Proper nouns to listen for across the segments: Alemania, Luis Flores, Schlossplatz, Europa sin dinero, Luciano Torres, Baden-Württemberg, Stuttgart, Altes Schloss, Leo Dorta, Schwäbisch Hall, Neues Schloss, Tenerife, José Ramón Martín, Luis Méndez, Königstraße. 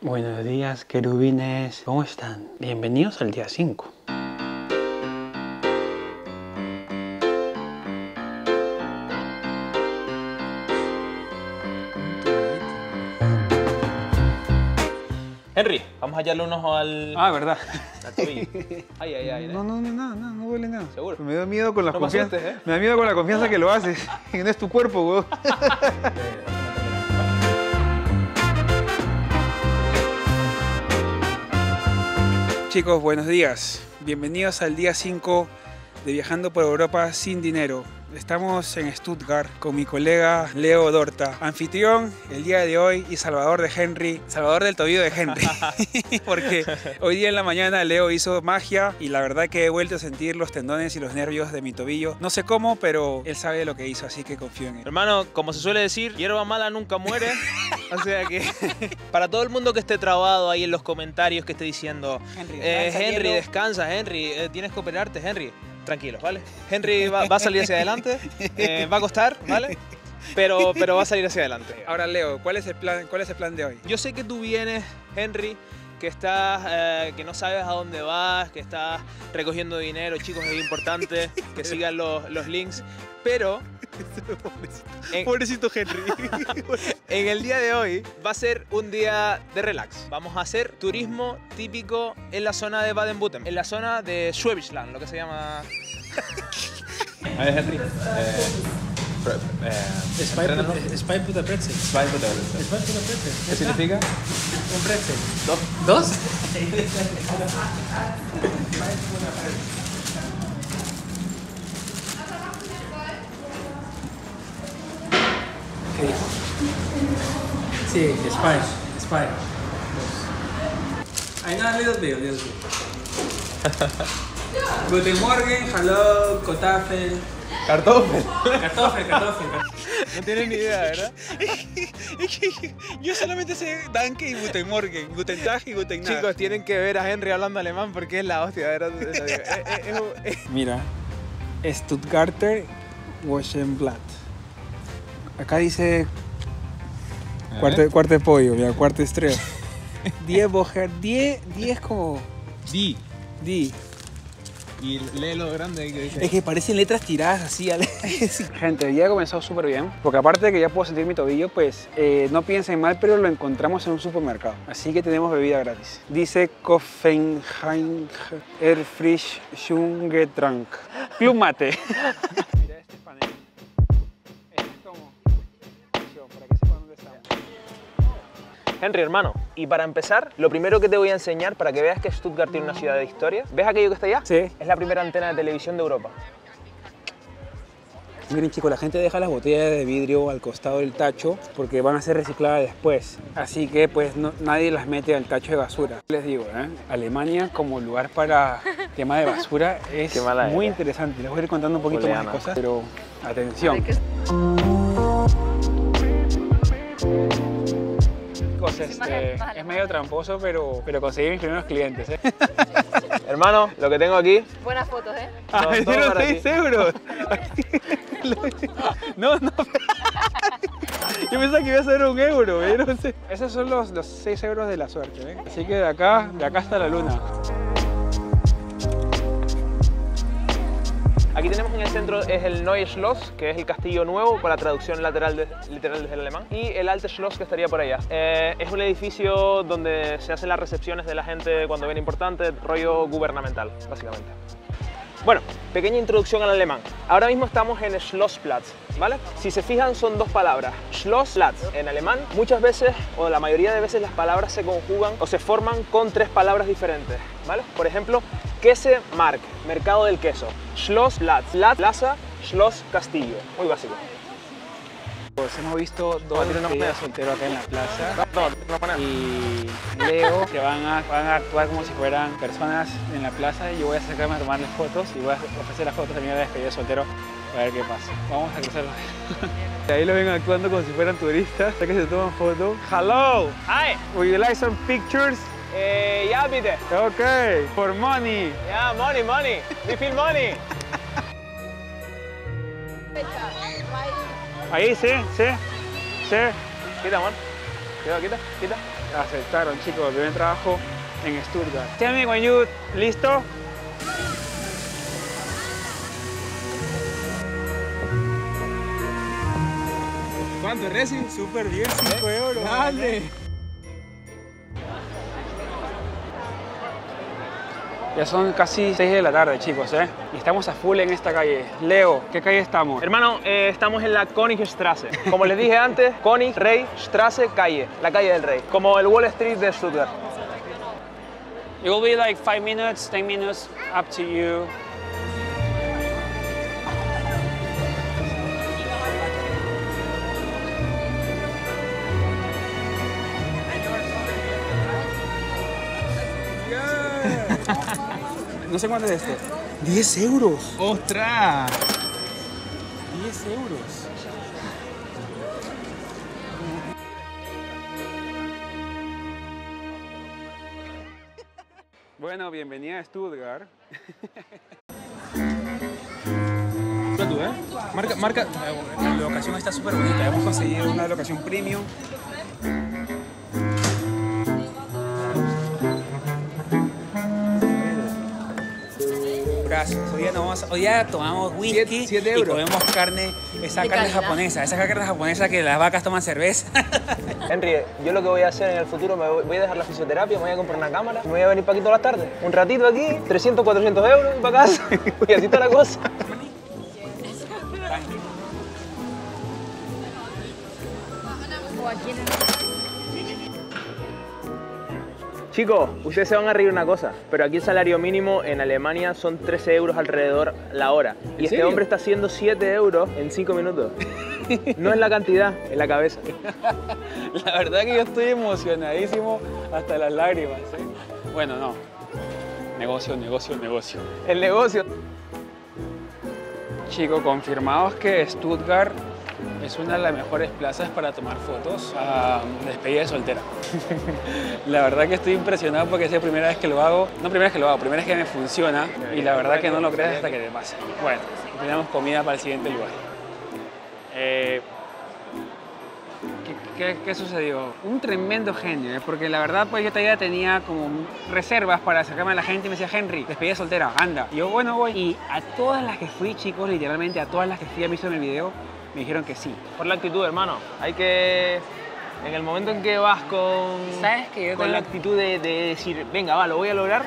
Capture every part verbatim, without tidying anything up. Buenos días, querubines. ¿Cómo están? Bienvenidos al día cinco. Henry, vamos a hallarle un ojo al... Ah, verdad. A tu ay, ay, ay. No, no, no, nada, no, no duele nada. ¿Seguro? Me da miedo con la no confianza. Asustes, ¿eh? Me da miedo con la confianza no. que lo haces. No es tu cuerpo, weón. Chicos, buenos días. Bienvenidos al día cinco de Viajando por Europa sin dinero. Estamos en Stuttgart con mi colega Leo Dorta, anfitrión el día de hoy y salvador de Henry, salvador del tobillo de Henry. Porque hoy día en la mañana Leo hizo magia y la verdad que he vuelto a sentir los tendones y los nervios de mi tobillo. No sé cómo, pero él sabe lo que hizo, así que confío en él. Hermano, como se suele decir, hierba mala nunca muere. O sea que, para todo el mundo que esté trabado ahí en los comentarios, que esté diciendo Henry, eh, Henry descansa, Henry, eh, tienes que operarte, Henry. Tranquilos, ¿vale? Henry va, va a salir hacia adelante, eh, va a costar, ¿vale? Pero, pero va a salir hacia adelante. Ahora, Leo, ¿cuál es el plan, cuál es el plan de hoy? Yo sé que tú vienes, Henry, que estás, eh, que no sabes a dónde vas, que estás recogiendo dinero, chicos, es importante que sigan los, los links, pero... Pobrecito, en, pobrecito Henry. En el día de hoy va a ser un día de relax. Vamos a hacer turismo típico en la zona de Baden-Württemberg, en la zona de Schwäbisch Hall, lo que se llama... A ver, Henry. Spy puta pretzel. Spy puta pretzel. ¿Qué significa? Un pretzel. ¿Dos? ¿Dos? ¿Qué dijo? Sí, Spy. Spy. I know a little bit, a little bit. Guten Morgen, hello, Kartoffel. Kartoffel. Kartoffel, Kartoffel. No tienen ni idea, ¿verdad? Yo solamente sé Danke y Guten Morgen, Guten Tag y Guten Nacht. Chicos, tienen que ver a Henry hablando alemán porque es la hostia. ¿Verdad? Mira, Stuttgarter Wochenblatt. Acá dice cuarto, cuarto de pollo, mira, cuarto estrella. diez bojer, diez, diez como... Di. Di. Y lee lo grande que dice. Es que parecen letras tiradas así. Gente, el día ha comenzado súper bien, porque aparte de que ya puedo sentir mi tobillo, pues eh, no piensen mal, pero lo encontramos en un supermercado. Así que tenemos bebida gratis. Dice Koffenheim Erfrisch Schungetrank. Club Mate. Henry, hermano, y para empezar, lo primero que te voy a enseñar para que veas que Stuttgart tiene una ciudad de historia. ¿Ves aquello que está allá? Sí. Es la primera antena de televisión de Europa. Miren, chicos, la gente deja las botellas de vidrio al costado del tacho porque van a ser recicladas después. Así que, pues, no, nadie las mete al tacho de basura. Les digo, ¿eh? Alemania como lugar para tema de basura es muy idea. Interesante. Les voy a ir contando un poquito Oleana. Más de cosas, pero atención. Este, es medio tramposo, pero, pero conseguí mis primeros clientes. ¿Eh? Hermano, lo que tengo aquí. Buenas fotos, ¿eh? Ah, hicieron seis euros. No, no. Yo pensaba que iba a ser un euro. ¿Eh? No sé. Esos son los, los seis euros de la suerte. ¿Eh? Así que de acá, de acá hasta la luna. Aquí tenemos en el centro es el Neues Schloss, que es el castillo nuevo para traducción lateral de, literal desde el alemán, y el Altes Schloss, que estaría por allá. Eh, es un edificio donde se hacen las recepciones de la gente cuando viene importante, rollo gubernamental, básicamente. Bueno, pequeña introducción al alemán. Ahora mismo estamos en Schlossplatz, ¿vale? Si se fijan, son dos palabras. Schlossplatz, en alemán, muchas veces, o la mayoría de veces, las palabras se conjugan o se forman con tres palabras diferentes, ¿vale? Por ejemplo, Käsemarkt, mercado del queso. Schlossplatz, plaza, Schloss, castillo. Muy básico. Pues hemos visto dos despedidas solteros acá en la plaza. No, no, no, no. Y Leo, que van a, van a actuar como si fueran personas en la plaza. Y yo voy a acercarme a tomarles fotos y voy a ofrecer las fotos también de la despedida soltero. A ver qué pasa. Vamos a cruzarlos. Ahí lo ven actuando como si fueran turistas. Hasta que se toman fotos. Hello. Hi. Would you like some pictures? Eh, ya, bitte. Ok. For money. Yeah, money, money. We feel money. Ahí, sí, sí, sí. Quita, amor. Quita, quita, quita. aceptaron, chicos, el primer trabajo en Stuttgart. Tell me when you listo. ¿Cuánto, Resi? Súper bien, cinco euros. ¡Dale! Ya son casi seis de la tarde, chicos, ¿eh? Y estamos a full en esta calle. Leo, ¿qué calle estamos? Hermano, eh, estamos en la Königstraße. Como les dije antes, König, Rey, Straße, calle. La calle del Rey. Como el Wall Street de Stuttgart. It will be like five minutes, ten minutes, up to you. No sé cuánto es esto. diez euros. ¡Ostras! diez euros. Bueno, bienvenida a Stuttgart. ¿Eh? Marca, marca. La locación está súper bonita. Hemos conseguido una locación premium. Hoy día, no, hoy día tomamos whisky siete, siete y comemos carne, esa de carne calidad. japonesa, esa carne japonesa que las vacas toman cerveza. Henry, yo lo que voy a hacer en el futuro, me voy a dejar la fisioterapia, me voy a comprar una cámara, me voy a venir para aquí todas las tardes. Un ratito aquí, trescientos, cuatrocientos euros y para casa, y así está la cosa. Chicos, ustedes se van a reír una cosa, pero aquí el salario mínimo en Alemania son trece euros alrededor la hora. Y este hombre está haciendo siete euros en cinco minutos. No es la cantidad, es la cabeza. La verdad que yo estoy emocionadísimo hasta las lágrimas, ¿eh? Bueno, no. Negocio, negocio, negocio. El negocio. Chicos, confirmados que Stuttgart es una de las mejores plazas para tomar fotos a despedida de soltera. La verdad que estoy impresionado porque es la primera vez que lo hago. No primera vez que lo hago, primera vez que me funciona. Y la verdad que no lo creas hasta que te pase. Bueno, tenemos comida para el siguiente lugar. Eh, ¿qué, qué, ¿Qué sucedió? Un tremendo genio, ¿eh? Porque la verdad pues yo todavía tenía como reservas para acercarme a la gente y me decía, Henry, despedida de soltera, anda. Y yo, bueno, voy. Y a todas las que fui, chicos, literalmente a todas las que fui, a mí hizo en el video, me dijeron que sí. Por la actitud, hermano. Hay que... En el momento en que vas con... ¿Sabes que yo Con tengo... la actitud de, de decir, venga, va, lo voy a lograr.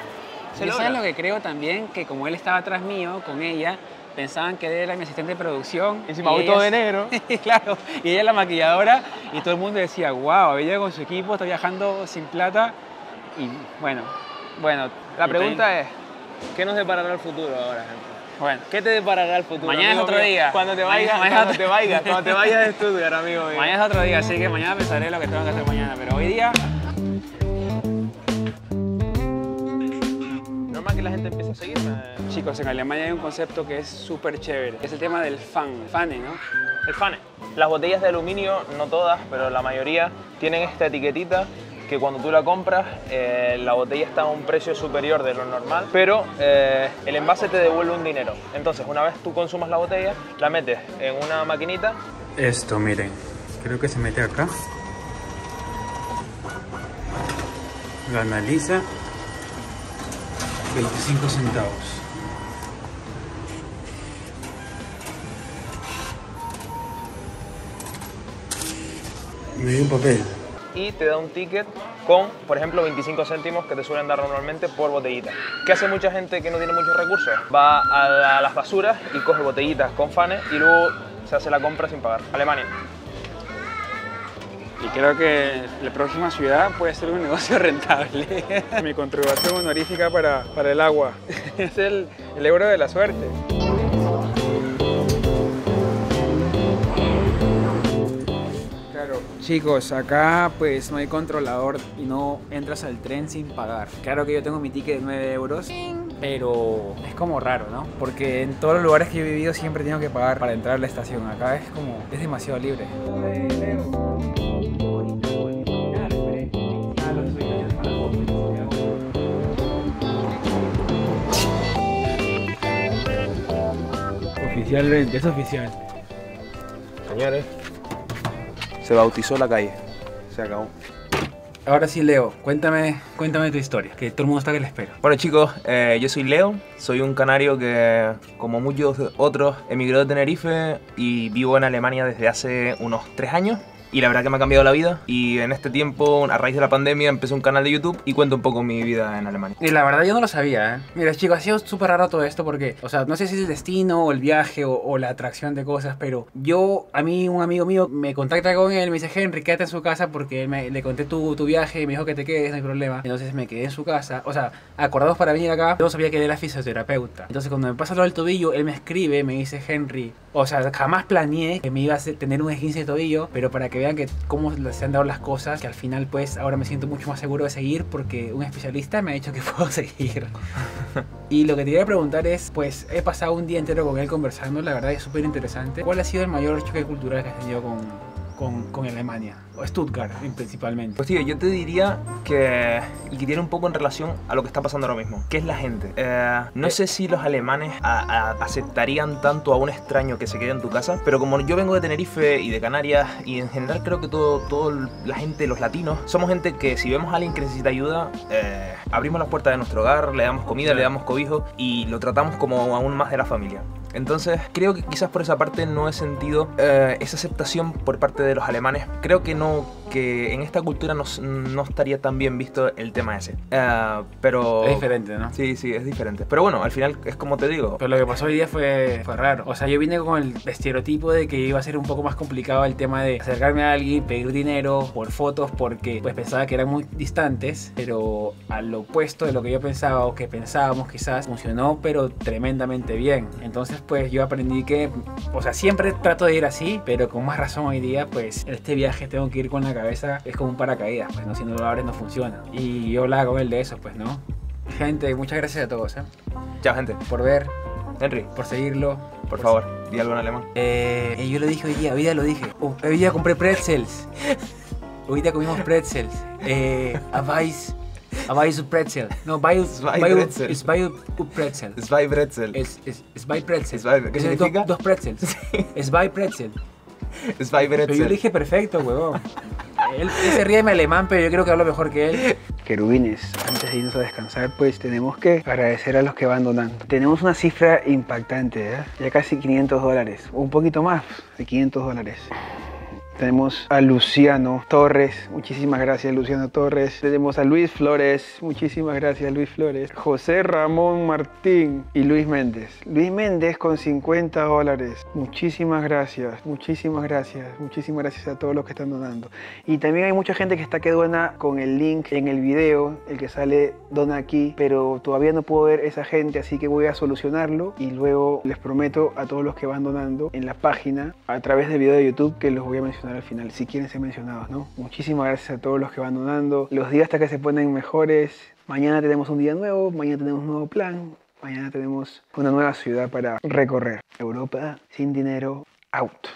Se logra. ¿Sabes lo que creo también? Que como él estaba atrás mío, con ella, pensaban que él era mi asistente de producción. Encima voy todo de negro. Claro. Y ella es la maquilladora. Y todo el mundo decía, wow, ella con su equipo está viajando sin plata. Y bueno, bueno. La pregunta es, ¿qué nos deparará el futuro ahora, gente? Bueno, ¿qué te deparará el futuro? Mañana es otro mío? día. Cuando te vayas, mañana cuando te vayas, cuando te vayas de Stuttgart, amigo mío. Mañana es otro día, así que mañana pensaré lo que tengo que hacer mañana, pero hoy día... Normal que la gente empiece a seguirme. Chicos, en Alemania hay un concepto que es súper chévere. Es el tema del fan, fane, ¿no? El fane. Las botellas de aluminio, no todas, pero la mayoría, tienen esta etiquetita que cuando tú la compras, eh, la botella está a un precio superior de lo normal, pero eh, el envase te devuelve un dinero. Entonces, una vez tú consumas la botella, la metes en una maquinita. Esto, miren, creo que se mete acá. Lo analiza. veinticinco centavos. Me dio un papel. Y te da un ticket con, por ejemplo, veinticinco céntimos que te suelen dar normalmente por botellita. ¿Qué hace mucha gente que no tiene muchos recursos? Va a, la, a las basuras y coge botellitas con fanes y luego se hace la compra sin pagar. Alemania. Y creo que la próxima ciudad puede ser un negocio rentable. Mi contribución honorífica para, para el agua. Es el, el euro de la suerte. Chicos, acá pues no hay controlador y no entras al tren sin pagar. Claro que yo tengo mi ticket de nueve euros, pero es como raro, ¿no? Porque en todos los lugares que yo he vivido siempre tengo que pagar para entrar a la estación. Acá es como, es demasiado libre. Oficialmente, es oficial. Señores. Se bautizó la calle. Se acabó. Ahora sí, Leo, cuéntame, cuéntame tu historia, que todo el mundo está que la espera. Bueno, chicos, eh, yo soy Leo, soy un canario que, como muchos otros, emigró de Tenerife y vivo en Alemania desde hace unos tres años. Y la verdad que me ha cambiado la vida. Y en este tiempo, a raíz de la pandemia, empecé un canal de YouTube y cuento un poco mi vida en Alemania. Y la verdad yo no lo sabía, ¿eh? Mira, chicos, ha sido súper raro todo esto porque, o sea, no sé si es el destino o el viaje o, o la atracción de cosas, pero yo, a mí, un amigo mío me contacta con él, me dice, Henry, quédate en su casa porque me, le conté tu, tu viaje y me dijo que te quedes, no hay problema. Entonces me quedé en su casa, o sea, acordados para venir acá. Yo no sabía que él era fisioterapeuta. Entonces cuando me pasa lo del tobillo, él me escribe, me dice, Henry, o sea, jamás planeé que me iba a tener un esguince de tobillo, pero para que vean que cómo se han dado las cosas, que al final pues ahora me siento mucho más seguro de seguir porque un especialista me ha dicho que puedo seguir. Y lo que te quería preguntar es, pues he pasado un día entero con él conversando, la verdad es súper interesante. ¿Cuál ha sido el mayor choque cultural que has tenido con, con, con Alemania? O Stuttgart principalmente. Pues tío, yo te diría que, y que tiene un poco en relación a lo que está pasando ahora mismo, que es la gente. Eh, no sé si los alemanes a, a aceptarían tanto a un extraño que se quede en tu casa, pero como yo vengo de Tenerife y de Canarias, y en general creo que todo, todo la gente, los latinos, somos gente que si vemos a alguien que necesita ayuda, eh, abrimos las puertas de nuestro hogar, le damos comida, le damos cobijo, y lo tratamos como aún más de la familia. Entonces, creo que quizás por esa parte no he sentido eh, esa aceptación por parte de los alemanes. Creo que no, que en esta cultura no, no estaría tan bien visto el tema ese. Uh, pero... Es diferente, ¿no? Sí, sí, es diferente. Pero bueno, al final es como te digo. Pero lo que pasó hoy día fue, fue raro. O sea, yo vine con el estereotipo de que iba a ser un poco más complicado el tema de acercarme a alguien, pedir dinero por fotos, porque pues pensaba que eran muy distantes, pero al opuesto de lo que yo pensaba o que pensábamos quizás, funcionó, pero tremendamente bien. Entonces, pues yo aprendí que, o sea, siempre trato de ir así, pero con más razón hoy día, pues en este viaje tengo que ir con la cabeza, es como un paracaídas, pues no, si no lo abres no funciona. Y yo hablaba con él de eso, pues no. Gente, muchas gracias a todos, ¿eh? Chao, gente. Por ver. Henry. Por seguirlo. Por, por favor, di algo en alemán. Eh, eh, yo lo dije hoy día, hoy día lo dije. Oh, hoy día compré pretzels. Hoy día comimos pretzels. Eh, Avais. Avais Pretzel. No, Avais Pretzel. Es Avais Pretzel. Es Avais Pretzel. Es Avais Pretzel. ¿Qué significa? Dos pretzels. Es Avais Pretzel. Es Avais Pretzel. Pero yo le dije perfecto, huevón. Él, él se ríe de mi alemán, pero yo creo que hablo mejor que él. Querubines, antes de irnos a descansar, pues tenemos que agradecer a los que van donando. Tenemos una cifra impactante, ¿eh? Ya casi quinientos dólares, un poquito más de quinientos dólares. Tenemos a Luciano Torres, muchísimas gracias Luciano Torres. Tenemos a Luis Flores, muchísimas gracias Luis Flores. José Ramón Martín y Luis Méndez. Luis Méndez con cincuenta dólares. Muchísimas gracias, muchísimas gracias, muchísimas gracias a todos los que están donando. Y también hay mucha gente que está que dona con el link en el video, el que sale dona aquí, pero todavía no puedo ver esa gente, así que voy a solucionarlo. Y luego les prometo a todos los que van donando en la página, a través del video de YouTube, que los voy a mencionar al final, si quieren ser mencionados, ¿no? Muchísimas gracias a todos los que van donando. Los días hasta que se ponen mejores. Mañana tenemos un día nuevo, mañana tenemos un nuevo plan, mañana tenemos una nueva ciudad para recorrer. Europa sin dinero, out.